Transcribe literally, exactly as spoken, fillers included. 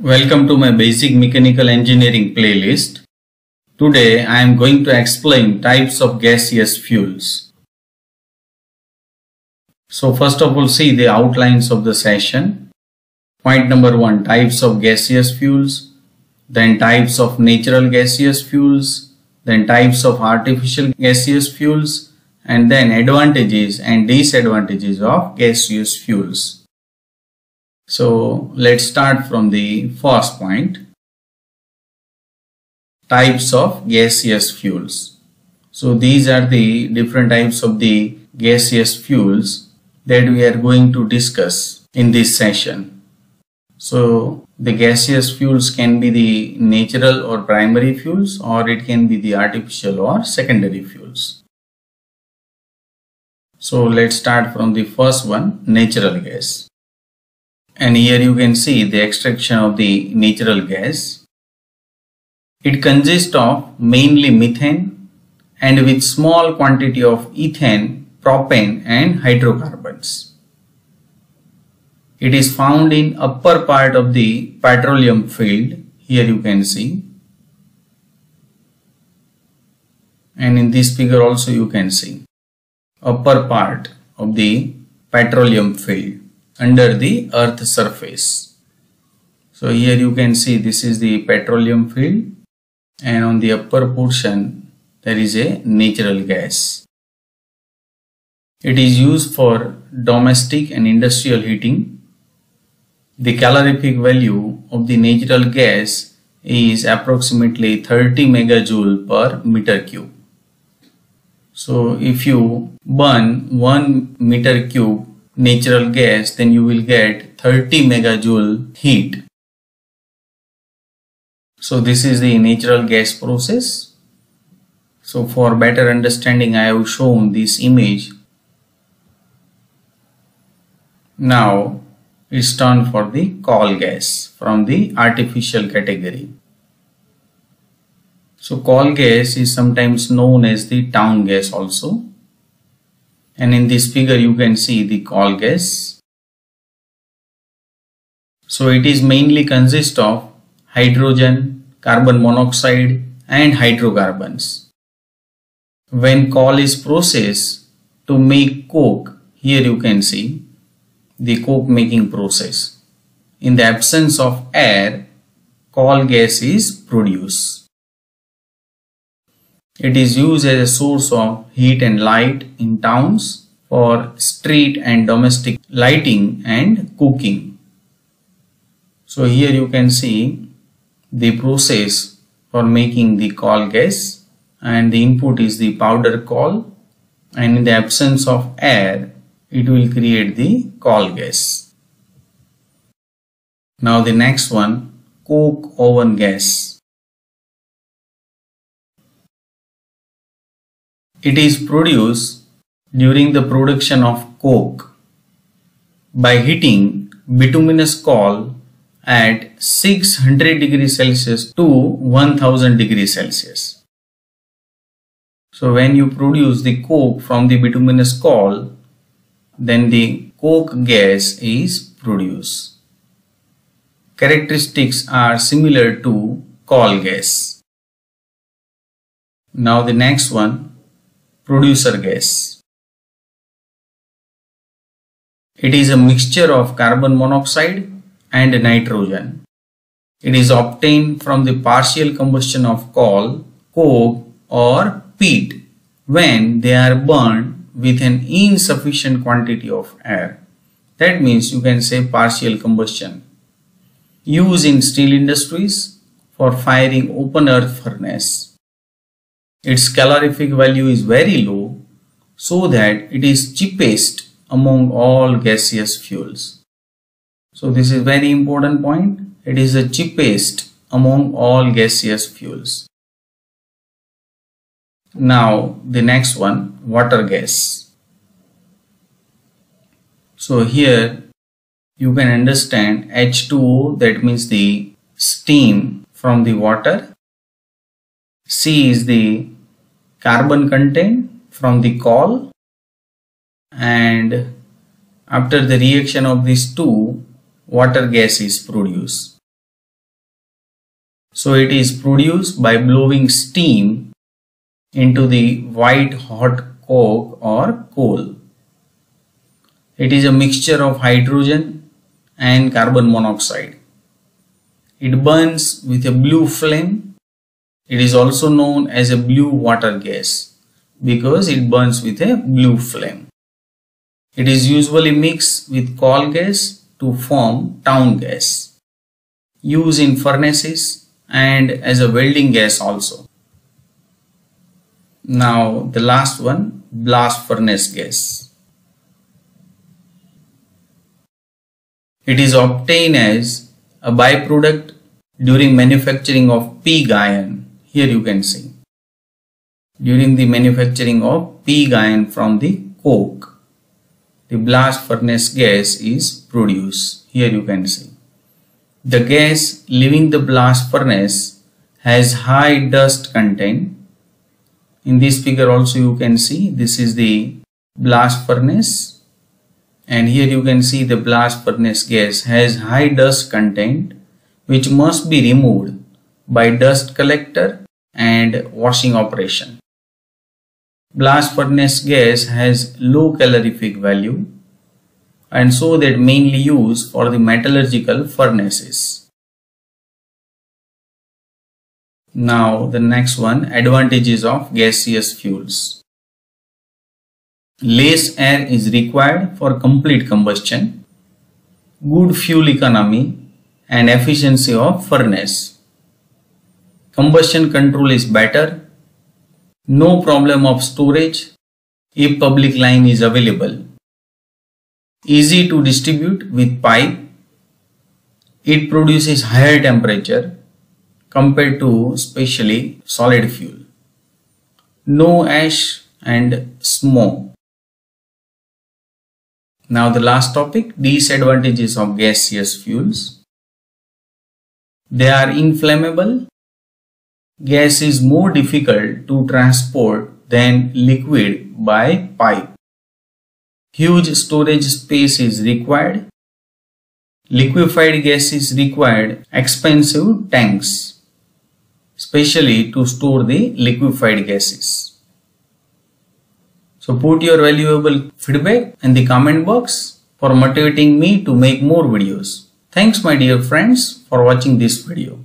Welcome to my basic mechanical engineering playlist. Today I am going to explain types of gaseous fuels. So first of all, see the outlines of the session. Point number one, types of gaseous fuels, then types of natural gaseous fuels, then types of artificial gaseous fuels, and then advantages and disadvantages of gaseous fuels. So let's start from the first point, types of gaseous fuels. So these are the different types of the gaseous fuels that we are going to discuss in this session. So the gaseous fuels can be the natural or primary fuels, or it can be the artificial or secondary fuels. So let's start from the first one, natural gas. And here you can see the extraction of the natural gas. It consists of mainly methane and with small quantity of ethane, propane and hydrocarbons. It is found in upper part of the petroleum field. Here you can see. And in this figure also you can see upper part of the petroleum field, under the earth surface. So here you can see this is the petroleum field, and on the upper portion there is a natural gas. It is used for domestic and industrial heating. The calorific value of the natural gas is approximately thirty megajoule per meter cube. So if you burn one meter cube natural gas, then you will get thirty megajoule heat. So this is the natural gas process. So for better understanding, I have shown this image. Now it's turn for the coal gas from the artificial category. So coal gas is sometimes known as the town gas also. And in this figure you can see the coal gas. So it is mainly consist of hydrogen, carbon monoxide and hydrocarbons. When coal is processed to make coke, here you can see the coke making process. In the absence of air, coal gas is produced. It is used as a source of heat and light in towns for street and domestic lighting and cooking. So here you can see the process for making the coal gas, and the input is the powder coal, and in the absence of air it will create the coal gas. Now the next one, coke oven gas. It is produced during the production of coke by heating bituminous coal at six hundred degrees Celsius to one thousand degrees Celsius. So when you produce the coke from the bituminous coal, then the coke gas is produced. Characteristics are similar to coal gas. Now the next one, producer gas. It is a mixture of carbon monoxide and nitrogen. It is obtained from the partial combustion of coal, coke or peat when they are burned with an insufficient quantity of air. That means you can say partial combustion. Used in steel industries for firing open earth furnace. Its calorific value is very low, so that it is cheapest among all gaseous fuels. So this is very important point. It is the cheapest among all gaseous fuels. Now the next one, water gas. So here you can understand H two O, that means the steam from the water. C is the carbon content from the coal, and after the reaction of these two, water gas is produced. So it is produced by blowing steam into the white hot coke or coal. It is a mixture of hydrogen and carbon monoxide. It burns with a blue flame. It is also known as a blue water gas because it burns with a blue flame. It is usually mixed with coal gas to form town gas. Used in furnaces and as a welding gas also. Now the last one, blast furnace gas. It is obtained as a byproduct during manufacturing of pig iron. Here you can see. During the manufacturing of pig iron from the coke, the blast furnace gas is produced. Here you can see. The gas leaving the blast furnace has high dust content. In this figure also you can see this is the blast furnace, and here you can see the blast furnace gas has high dust content which must be removed by dust collector and washing operation. Blast furnace gas has low calorific value and so that mainly used for the metallurgical furnaces. Now the next one, advantages of gaseous fuels. Less air is required for complete combustion, good fuel economy and efficiency of furnace. Combustion control is better. No problem of storage if public line is available. Easy to distribute with pipe. It produces higher temperature compared to especially solid fuel. No ash and smoke. Now the last topic, disadvantages of gaseous fuels. They are inflammable. Gas is more difficult to transport than liquid by pipe. Huge storage space is required. Liquefied gas is required. Expensive tanks, especially to store the liquefied gases. So put your valuable feedback in the comment box for motivating me to make more videos. Thanks my dear friends for watching this video.